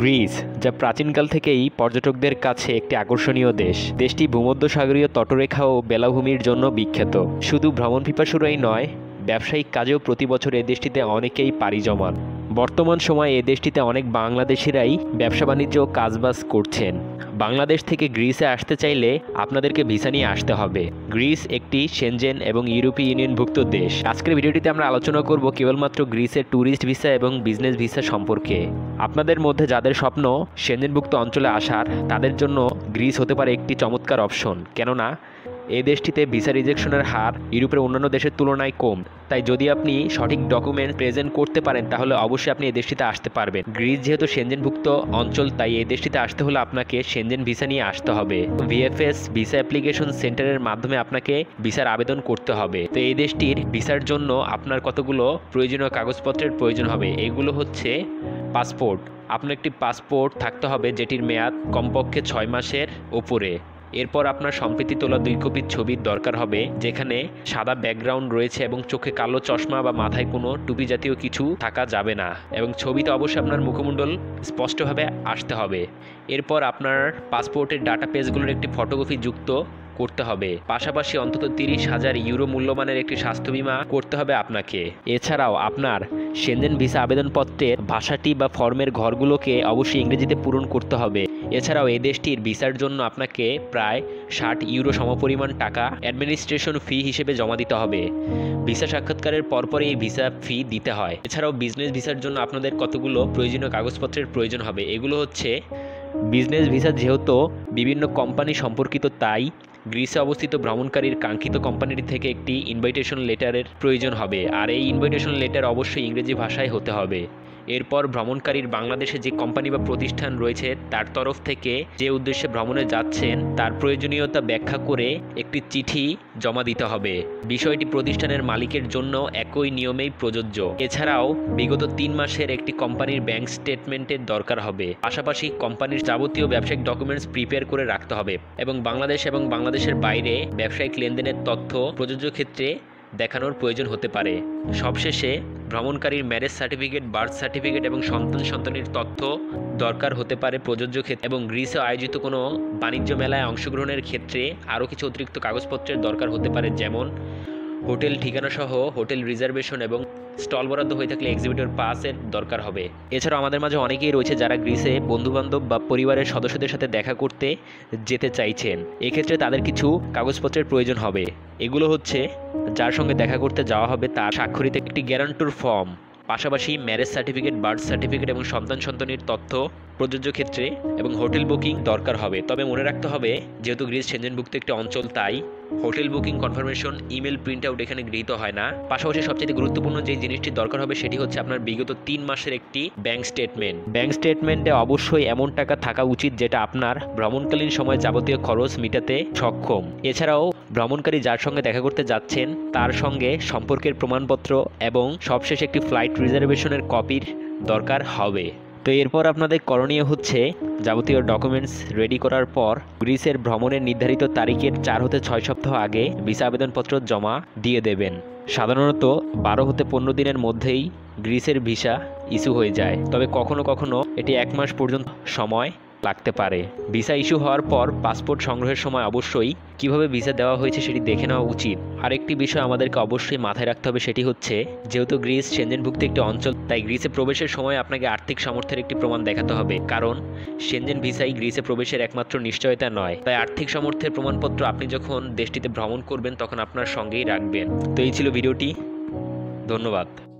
Greece যা প্রাচীনকাল থেকেই পর্যটকদের কাছে একটি আকর্ষণীয় দেশ। দেশটি ভূমধ্যসাগরীয় তটরেখা ও বেলাভূমির জন্য বিখ্যাত। শুধু ভ্রমণ পিপাসুরাই নয়, ব্যবসায়িক কাজেও প্রতি বছর এ দেশটিতে অনেকেই পাড়ি জমান। বর্তমান সময়ে এ দেশটিতে অনেক বাংলাদেশিরাই ব্যবসা বাণিজ্য ও কাজবাজ করছেন। বাংলাদেশ থেকে গ্রিসে আসতে চাইলে আপনাদেরকে ভিসা নিয়ে আসতে হবে। গ্রিস একটি সেনজেন এবং ইউরোপীয় ইউনিয়নভুক্ত দেশ। আজকের ভিডিওটিতে আমরা আলোচনা করব কেবলমাত্র গ্রিসের ট্যুরিস্ট ভিসা এবং বিজনেস ভিসা সম্পর্কে। আপনাদের মধ্যে যাদের স্বপ্ন সেনজেনভুক্ত অঞ্চলে আসার, তাদের জন্য গ্রিস হতে পারে একটি চমৎকার অপশন, কেননা এ দেশটিতে ভিসা রিজেকশনের হার ইউরোপের অন্যান্য দেশের তুলনায় কম। তাই যদি আপনি সঠিক ডকুমেন্ট প্রেজেন্ট করতে পারেন, তাহলে অবশ্যই আপনি এই দেশটিতে আসতে পারবেন। গ্রিস যেহেতু সেনজেনভুক্ত অঞ্চল, তাই এই দেশটিতে আসতে হলে আপনাকে সেনজেন ভিসা নিয়ে আসতে হবে। ভিএফএস ভিসা অ্যাপ্লিকেশন সেন্টারের মাধ্যমে আপনাকে ভিসার আবেদন করতে হবে। তো এই দেশটির ভিসার জন্য আপনার কতগুলো প্রয়োজনীয় কাগজপত্রের প্রয়োজন হবে। এগুলো হচ্ছে পাসপোর্ট। আপনার একটি পাসপোর্ট থাকতে হবে যেটির মেয়াদ কমপক্ষে 6 মাসের ওপরে। এরপর আপনার সম্প্রতি তোলা 2 কপির ছবির দরকার হবে, যেখানে সাদা ব্যাকগ্রাউন্ড রয়েছে এবং চোখে কালো চশমা বা মাথায় কোনো টুপি জাতীয় কিছু থাকা যাবে না, এবং ছবিতে অবশ্যই আপনার মুখমণ্ডল স্পষ্টভাবে আসতে হবে। এরপর আপনার পাসপোর্টের ডাটা পেজগুলোর একটি ফটোকপি যুক্ত করতে হবে। পাশাপাশি অন্তত 30,000 ইউরো মূল্যমানের একটি স্বাস্থ্য বীমা করতে হবে আপনাকে। এছাড়াও আপনার সেনজেন ভিসা আবেদনপত্রের ভাষাটি বা ফর্মের ঘরগুলোকে অবশ্যই ইংরেজিতে পূরণ করতে হবে। এছাড়াও এই দেশটির ভিসার জন্য আপনাকে প্রায় 60 ইউরো সমপরিমাণ টাকা অ্যাডমিনিস্ট্রেশন ফি হিসেবে জমা দিতে হবে। ভিসা সাক্ষাৎকারের পরপরই এই ভিসা ফি দিতে হয়। এছাড়াও বিজনেস ভিসার জন্য আপনাদের কতগুলো প্রয়োজনীয় কাগজপত্রের প্রয়োজন হবে। এগুলো হচ্ছে বিজনেস ভিসা যেহেতু বিভিন্ন কোম্পানি সম্পর্কিত, তাই গ্রিসে অবস্থিত ভ্রমণকারীর কাঙ্ক্ষিত কোম্পানিটি থেকে একটি ইনভাইটেশন লেটারের প্রয়োজন হবে, আর এই ইনভাইটেশন লেটার অবশ্যই ইংরেজি ভাষায় হতে হবে। এরপর ভ্রমণকারীর বাংলাদেশে যে কোম্পানি বা প্রতিষ্ঠান রয়েছে তার তরফ থেকে যে উদ্দেশ্যে ভ্রমণে যাচ্ছেন তার প্রয়োজনীয়তা ব্যাখ্যা করে একটি চিঠি জমা দিতে হবে। বিষয়টি প্রতিষ্ঠানের মালিকের জন্য একই নিয়মেই প্রযোজ্য। এছাড়াও বিগত 3 মাসের একটি কোম্পানির ব্যাংক স্টেটমেন্টের দরকার হবে। পাশাপাশি কোম্পানির যাবতীয় ব্যবসায়িক ডকুমেন্টস প্রিপেয়ার করে রাখতে হবে, এবং বাংলাদেশ এবং বাংলাদেশের বাইরে ব্যবসায়িক লেনদেনের তথ্য প্রযোজ্য ক্ষেত্রে দেখানোর প্রয়োজন হতে পারে। সবশেষে ভ্রমণকারীর ম্যারেজ সার্টিফিকেট, বার্থ সার্টিফিকেট এবং সন্তানের তথ্য দরকার হতে পারে প্রযোজ্য ক্ষেত্রে, এবং গ্রিসে আয়োজিত কোনো বাণিজ্য মেলায় অংশগ্রহণের ক্ষেত্রে আরও কিছু অতিরিক্ত কাগজপত্রের দরকার হতে পারে, যেমন হোটেল ঠিকানাসহ হোটেল রিজার্ভেশন এবং স্টল বরাদ্দ হয়ে থাকলে এক্সিবিটর পাসের দরকার হবে। এছাড়াও আমাদের মাঝে অনেকেই রয়েছে যারা গ্রিসে বন্ধুবান্ধব বা পরিবারের সদস্যদের সাথে দেখা করতে যেতে চাইছেন। এক্ষেত্রে তাদের কিছু কাগজপত্রের প্রয়োজন হবে। এগুলো হচ্ছে যার সঙ্গে দেখা করতে যাওয়া হবে তার স্বাক্ষরিত একটি গ্যারান্টর ফর্ম, পাশাপাশি ম্যারেজ সার্টিফিকেট, বার্থ সার্টিফিকেট এবং সন্তানের তথ্য প্রযোজ্য ক্ষেত্রে, এবং হোটেল বুকিং দরকার হবে। তবে মনে রাখতে হবে যেহেতু গ্রিস সেনজেনভুক্ত একটি অঞ্চল, তাই hotel booking confirmation email print out এখানে গৃহীত হয় না। পাশাপাশি সবচেয়ে গুরুত্বপূর্ণ যে জিনিসটি দরকার হবে সেটি হচ্ছে আপনার বিগত 3 মাসের একটি ব্যাংক স্টেটমেন্ট। ব্যাংক স্টেটমেন্টে অবশ্যই এমন টাকা থাকা উচিত যেটা আপনার ভ্রমণকালীন সময় যাবতীয় খরচ মিটাতে সক্ষম। এছাড়াও ভ্রমণকারী যার সঙ্গে দেখা করতে যাচ্ছেন তার সঙ্গে সম্পর্কের প্রমাণপত্র এবং সবশেষে একটি ফ্লাইট রিজার্ভেশনের কপির দরকার হবে। তো এরপর আপনাদের করণীয় হচ্ছে যাবতীয় ডকুমেন্টস রেডি করার পর গ্রিসের ভ্রমণের নির্ধারিত তারিখের 4 হতে 6 সপ্তাহ আগে ভিসা আবেদনপত্র জমা দিয়ে দেবেন। সাধারণত 12 হতে 15 দিনের মধ্যেই গ্রিসের ভিসা ইস্যু হয়ে যায়, তবে কখনো কখনো এটি 1 মাস পর্যন্ত সময় লাগতে পারে। ভিসা ইস্যু হওয়ার পর পাসপোর্ট সংগ্রহের সময় অবশ্যই কিভাবে ভিসা দেওয়া হয়েছে সেটি দেখে নেওয়া উচিত। আরেকটি বিষয় আমাদেরকে অবশ্যই মাথায় রাখতে হবে, সেটি হচ্ছে যেহেতু গ্রিস সেনজেনভুক্ত একটি অঞ্চল, তাই গ্রিসে প্রবেশের সময় আপনাকে আর্থিক সামর্থ্যের একটি প্রমাণ দেখাতে হবে, কারণ সেনজেন ভিসাই গ্রিসে প্রবেশের একমাত্র নিশ্চয়তা নয়। তাই আর্থিক সামর্থ্যের প্রমাণপত্র আপনি যখন দেশটিতে ভ্রমণ করবেন তখন আপনার সঙ্গেই রাখবেন। তো এই ছিল ভিডিওটি, ধন্যবাদ।